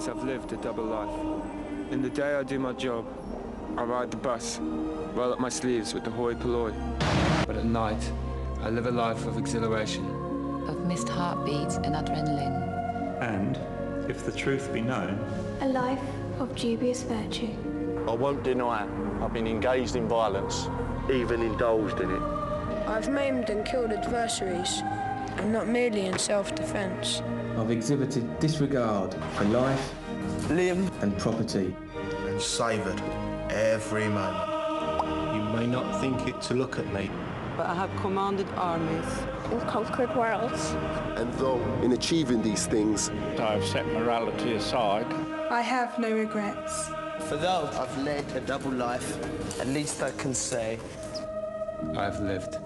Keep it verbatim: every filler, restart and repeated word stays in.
years I've lived a double life. In the day I do my job, I ride the bus, roll up my sleeves with the hoi polloi. But at night, I live a life of exhilaration. Of missed heartbeats and adrenaline. And, if the truth be known, a life of dubious virtue. I won't deny I've been engaged in violence, even indulged in it. I've maimed and killed adversaries, and not merely in self-defence. I've exhibited disregard for life, limb and property. And savoured every moment. You may not think it to look at me, but I have commanded armies and conquered worlds. And though in achieving these things, I've set morality aside. I have no regrets. For though I've led a double life, at least I can say I've lived.